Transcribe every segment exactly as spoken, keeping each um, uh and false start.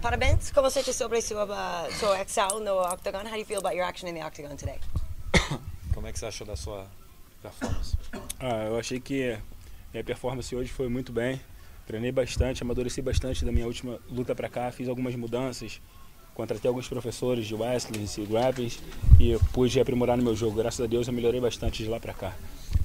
Parabéns. Como você disse sobre sua uh, sua ação no Octagon? How do you feel about your action in the Octagon today? Como é que você achou da sua performance? Ah, eu achei que minha performance hoje foi muito bem. Treinei bastante, amadureci bastante da minha última luta para cá. Fiz algumas mudanças, contratei alguns professores de wrestling e grappling e pude aprimorar no meu jogo. Graças a Deus eu melhorei bastante de lá para cá.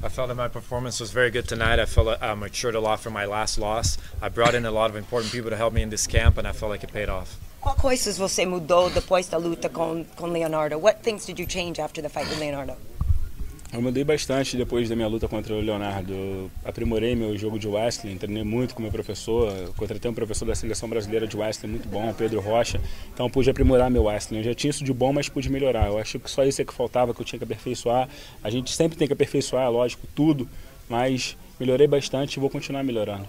I felt that my performance was very good tonight. I felt I matured a lot from my last loss. I brought in a lot of important people to help me in this camp, and I felt like it paid off. Qual coisas você mudou depois da luta com com Leonardo? What things did you change after the fight with Leonardo? Eu mudei bastante depois da minha luta contra o Leonardo. Eu aprimorei meu jogo de wrestling, treinei muito com meu professor, eu contratei um professor da seleção brasileira de wrestling muito bom, Pedro Rocha, então pude aprimorar meu wrestling. Eu já tinha isso de bom, mas pude melhorar. Eu acho que só isso é que faltava, que eu tinha que aperfeiçoar. A gente sempre tem que aperfeiçoar, lógico, tudo, mas melhorei bastante e vou continuar melhorando.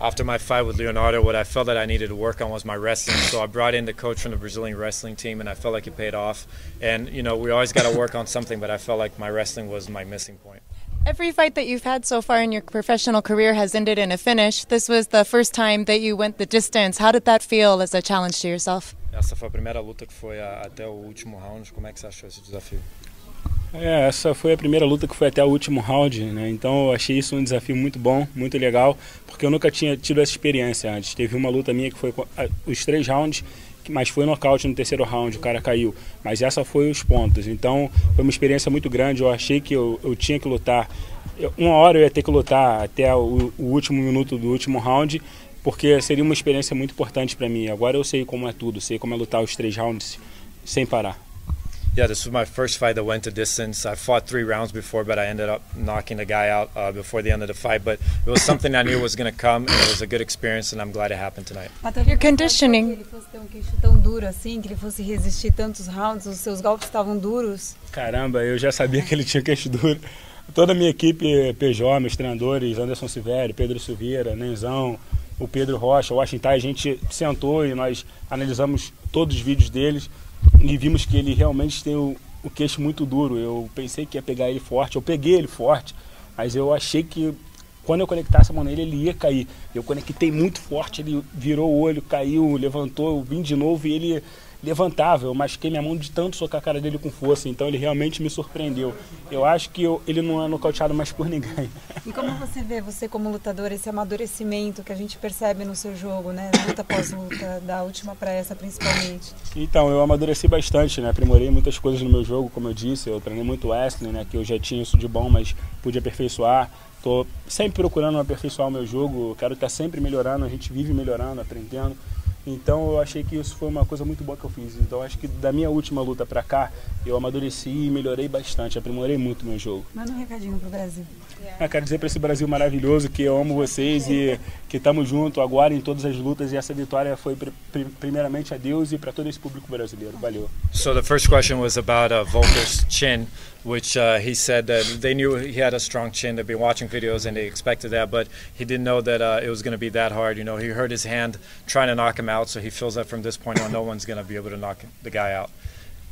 After my fight with Leonardo, what I felt that I needed to work on was my wrestling. So I brought in the coach from the Brazilian wrestling team, and I felt like it paid off. And you know, we always got to work on something, but I felt like my wrestling was my missing point. Every fight that you've had so far in your professional career has ended in a finish. This was the first time that you went the distance. How did that feel as a challenge to yourself? Essa foi a primeira luta que foi a, até o último round. Como é que você achou esse desafio? É, essa foi a primeira luta que foi até o último round, né? Então eu achei isso um desafio muito bom, muito legal, porque eu nunca tinha tido essa experiência antes. Teve uma luta minha que foi os três rounds, mas foi nocaute no terceiro round, o cara caiu. Mas essa foi os pontos, então foi uma experiência muito grande. Eu achei que eu, eu tinha que lutar, uma hora eu ia ter que lutar até o, o último minuto do último round, porque seria uma experiência muito importante para mim. Agora eu sei como é tudo, sei como é lutar os três rounds sem parar. Yeah, this was my first fight that went to distance. I fought three rounds before, but I ended up knocking the guy out uh, before the end of the fight. But it was something I knew was going to come, and it was a good experience, and I'm glad it happened tonight. Your conditioning. Ele fosse ter um queixo tão duro assim, que ele fosse resistir tantos rounds, os seus golpes estavam duros. Caramba, eu já sabia que ele tinha queixo duro. Toda a minha equipe, P J, meus treinadores, Anderson Silveira, Pedro Silveira, Nezão, o Pedro Rocha, o Washington, a gente sentou e nós analisamos todos os vídeos deles. E vimos que ele realmente tem o, o queixo muito duro. Eu pensei que ia pegar ele forte, eu peguei ele forte, mas eu achei que quando eu conectasse a mão nele, ele ia cair. Eu conectei muito forte, ele virou o olho, caiu, levantou, eu vim de novo e ele levantava. Eu machuquei minha mão de tanto socar a cara dele com força, então ele realmente me surpreendeu. Eu acho que eu, ele não é nocauteado mais por ninguém. E como você vê, você como lutador, esse amadurecimento que a gente percebe no seu jogo, né? Luta após luta, da última para essa principalmente. Então, eu amadureci bastante, né? Aprimorei muitas coisas no meu jogo, como eu disse. Eu treinei muito wrestling, né? Que eu já tinha isso de bom, mas pude aperfeiçoar. Tô sempre procurando aperfeiçoar o meu jogo. Eu quero estar sempre melhorando, a gente vive melhorando, aprendendo. Então eu achei que isso foi uma coisa muito boa que eu fiz. Então acho que da minha última luta para cá, eu amadureci e melhorei bastante, aprimorei muito o meu jogo. Manda um recadinho pro Brasil. Ah, quero dizer para esse Brasil maravilhoso que eu amo vocês e que estamos juntos agora em todas as lutas, e essa vitória foi pr pr primeiramente a Deus e para todo esse público brasileiro. Valeu. So the first question was about uh, Volcker's chin, which uh, he said that they knew he had a strong chin. They've been watching videos and they expected that, but he didn't know that uh, it was going to be that hard. You know, he hurt his hand trying to knock him out. So he feels that from this point on, no one's going to be able to knock the guy out.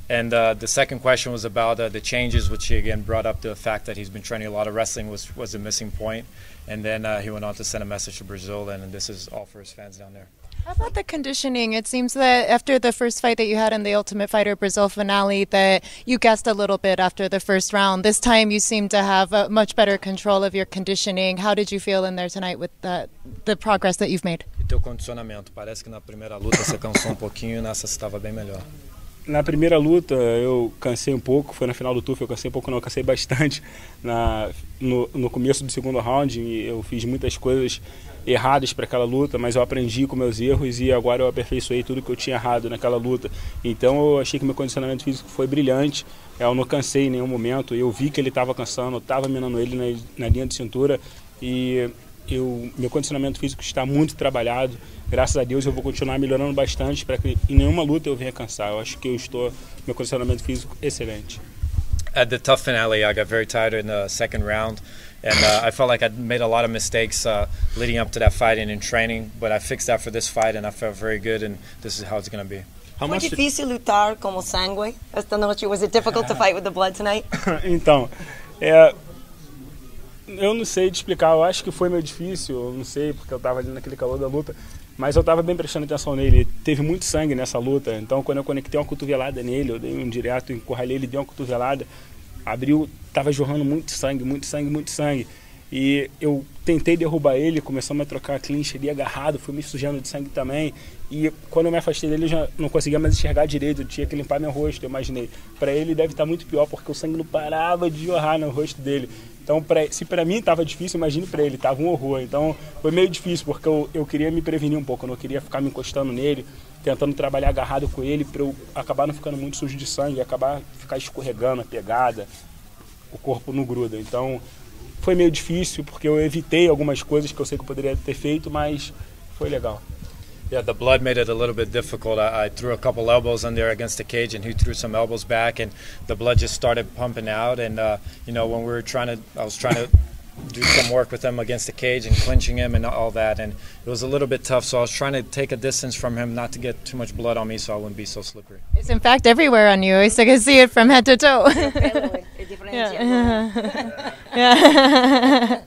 And uh, the second question was about uh, the changes, which he again brought up the fact that he's been training a lot of wrestling was was a missing point. And then uh, he went on to send a message to Brazil, and this is all for his fans down there. How about the conditioning? It seems that after the first fight that you had in the Ultimate Fighter Brazil finale, that you guessed a little bit after the first round. This time you seem to have a much better control of your conditioning. How did you feel in there tonight with the, the progress that you've made? Teu condicionamento, parece que na primeira luta você cansou um pouquinho, nessa você estava bem melhor. Na primeira luta eu cansei um pouco, foi na final do T U F, eu cansei um pouco não, eu cansei bastante na, no, no começo do segundo round, e eu fiz muitas coisas erradas para aquela luta, mas eu aprendi com meus erros e agora eu aperfeiçoei tudo que eu tinha errado naquela luta. Então eu achei que meu condicionamento físico foi brilhante, eu não cansei em nenhum momento, eu vi que ele estava cansando, eu estava minando ele na, na linha de cintura e... Eu, meu condicionamento físico está muito trabalhado, graças a Deus eu vou continuar melhorando bastante para que em nenhuma luta eu venha cansar. Eu acho que eu estou, meu condicionamento físico excelente. At the tough finale, I got very tired in the second round, and uh, I felt like I made a lot of mistakes uh, leading up to that fight and in training, but I fixed that for this fight, and I felt very good, and this is how it's going to be. Foi difícil lutar como sangue esta noite? Was it difficult to fight with the blood tonight? Então, é... eu não sei te explicar, eu acho que foi meio difícil, eu não sei, porque eu tava ali naquele calor da luta, mas eu tava bem prestando atenção nele, teve muito sangue nessa luta, então quando eu conectei uma cotovelada nele, eu dei um direto, encurralei, ele deu uma cotovelada, abriu, tava jorrando muito sangue, muito sangue, muito sangue, e eu tentei derrubar ele, começamos a trocar clinch, ele agarrado, fui me sujando de sangue também, e quando eu me afastei dele eu já não conseguia mais enxergar direito, eu tinha que limpar meu rosto, eu imaginei, para ele deve estar muito pior, porque o sangue não parava de jorrar no rosto dele. Então, pra, se para mim estava difícil, imagino para ele, estava um horror. Então, foi meio difícil, porque eu, eu queria me prevenir um pouco, eu não queria ficar me encostando nele, tentando trabalhar agarrado com ele, para eu acabar não ficando muito sujo de sangue, acabar ficar escorregando a pegada, o corpo não gruda. Então, foi meio difícil, porque eu evitei algumas coisas que eu sei que eu poderia ter feito, mas foi legal. Yeah, the blood made it a little bit difficult. I, I threw a couple elbows in there against the cage, and he threw some elbows back, and the blood just started pumping out. And uh, you know, when we were trying to, I was trying to do some work with him against the cage and clinching him and all that, and it was a little bit tough. So I was trying to take a distance from him, not to get too much blood on me, so I wouldn't be so slippery. It's in fact everywhere on you. I can see it from head to toe. Yeah. Yeah.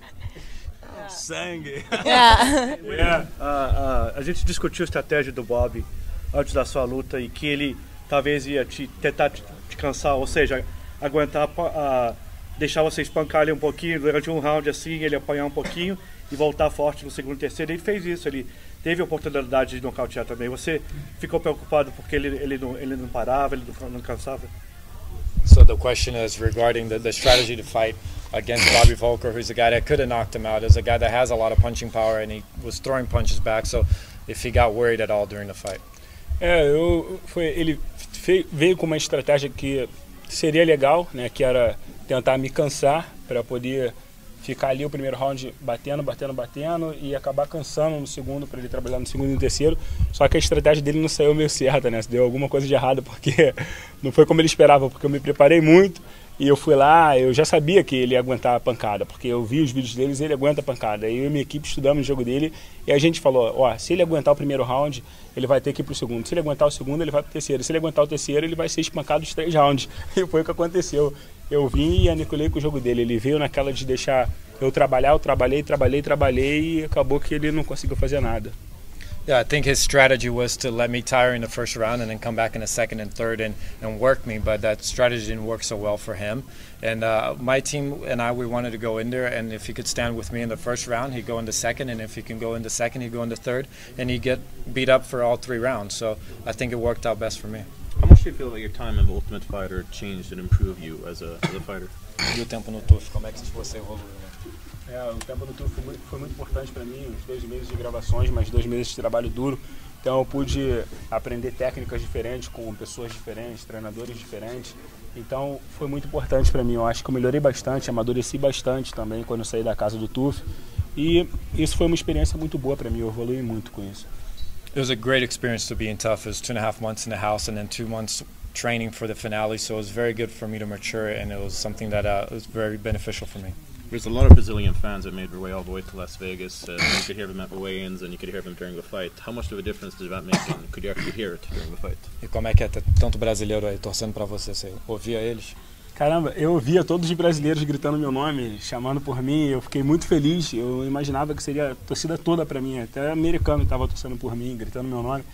Sangue. Yeah. Yeah. Uh, uh, a gente discutiu a estratégia do Bobby antes da sua luta e que ele talvez ia te tentar te, te cansar, ou seja, aguentar, uh, deixar você espancar ele um pouquinho durante um round assim, ele apanhar um pouquinho e voltar forte no segundo e terceiro. Ele fez isso, ele teve a oportunidade de nocautear também. Você ficou preocupado porque ele, ele, não, ele não parava, ele não, não cansava? So the question is regarding the, the strategy to fight against Bobby Volcker, who's a guy that could have knocked him out, is a guy that has a lot of punching power, and he was throwing punches back, so if he got worried at all during the fight. É, eu, foi, ele fei, veio com uma estratégia que seria legal, né, que era tentar me cansar para poder ficar ali o primeiro round batendo, batendo, batendo e acabar cansando no segundo para ele trabalhar no segundo e no terceiro. Só que a estratégia dele não saiu meio certa, né? Deu alguma coisa de errada porque não foi como ele esperava, porque eu me preparei muito e eu fui lá, eu já sabia que ele ia aguentar a pancada, porque eu vi os vídeos deles e ele aguenta a pancada. Eu e minha equipe estudamos o jogo dele e a gente falou, ó, se ele aguentar o primeiro round, ele vai ter que ir pro segundo. Se ele aguentar o segundo, ele vai pro terceiro. Se ele aguentar o terceiro, ele vai ser espancado os três rounds. E foi o que aconteceu. Eu vim e aniquilei com o jogo dele. Ele veio naquela de deixar eu trabalhar, eu trabalhei, trabalhei, trabalhei e acabou que ele não conseguiu fazer nada. Yeah, I think his strategy was to let me tire in the first round and then come back in the second and third and, and work me, but that strategy didn't work so well for him. And uh, my team and I, we wanted to go in there, and if he could stand with me in the first round, he'd go in the second, and if he can go in the second, he'd go in the third, and he'd get beat up for all three rounds. So I think it worked out best for me. How much do you feel that your time in Ultimate Fighter changed and improved you as a, as a fighter? E o tempo no T U F, como é que você evoluiu? É, o tempo no T U F foi, foi muito importante para mim, os dois meses de gravações, mais dois meses de trabalho duro. Então eu pude aprender técnicas diferentes, com pessoas diferentes, treinadores diferentes. Então foi muito importante para mim, eu acho que eu melhorei bastante, amadureci bastante também quando eu saí da casa do T U F. E isso foi uma experiência muito boa para mim, eu evoluí muito com isso. It was a great experience to be in T U F. It was two and a half months in the house and then two months training for the finale, so it was very good for me to mature, and it was something that uh, was very beneficial for me. There's a lot of Brazilian fans that made their way all the way to Las Vegas. Uh, you could hear them at the weigh-ins and you could hear them during the fight. How much of a difference did that make, and could you actually hear it during the fight? E como é que é tanto brasileiro aí torcendo para você? Você ouvia eles? Caramba, eu ouvia todos os brasileiros gritando meu nome, chamando por mim, eu fiquei muito feliz, eu imaginava que seria a torcida toda para mim, até americano estava torcendo por mim, gritando meu nome,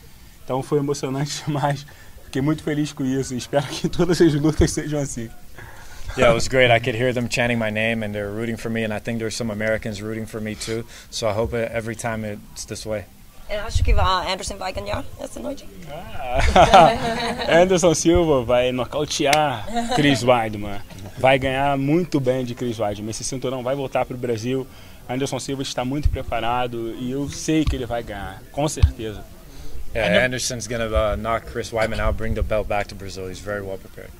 então foi emocionante demais, fiquei muito feliz com isso e espero que todas as lutas sejam assim. Yeah, it was great. I could hear them chanting my name and they're rooting for me, and I think there's some Americans rooting for me too, so I hope every time it's this way. Eu acho que vai, Anderson vai ganhar essa noite. Ah, Anderson Silva vai nocautear Chris Weidman. Vai ganhar muito bem de Chris Weidman. Esse cinturão vai voltar para o Brasil. Anderson Silva está muito preparado e eu sei que ele vai ganhar, com certeza. Yeah, Anderson's gonna uh, knock Chris Weidman out, bring the belt back to Brazil. He's very well prepared.